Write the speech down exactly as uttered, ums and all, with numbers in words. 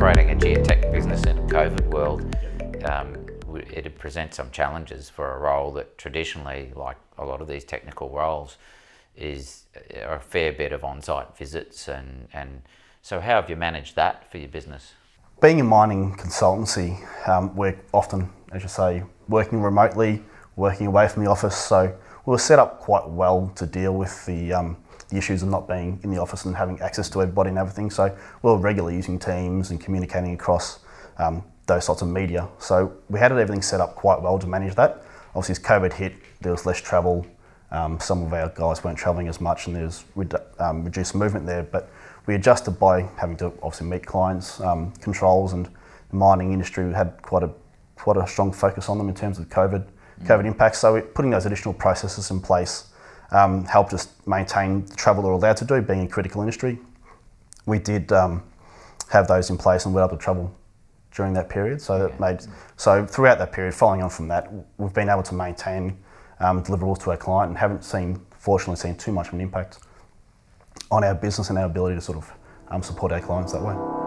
operating a geotech business in a COVID world, um, it presents some challenges for a role that traditionally, like a lot of these technical roles, is a fair bit of on-site visits. And, and so how have you managed that for your business? Being a mining consultancy, um, we're often, as you say, working remotely, working away from the office. So we were set up quite well to deal with the, um, the issues of not being in the office and having access to everybody and everything. So we were regularly using Teams and communicating across um, those sorts of media. So we had everything set up quite well to manage that. Obviously, as COVID hit, there was less travel. Um, some of our guys weren't travelling as much and there was redu um, reduced movement there, but we adjusted by having to obviously meet clients, um, controls, and the mining industry. We had quite a, quite a strong focus on them in terms of COVID, mm. COVID impacts. So putting those additional processes in place um, helped us maintain the travel that we're allowed to do, being a critical industry. We did um, have those in place and went up to travel during that period. So, okay. that made, so throughout that period, following on from that, we've been able to maintain Um, deliverables to our client and haven't seen, fortunately seen too much of an impact on our business and our ability to sort of um, support our clients that way.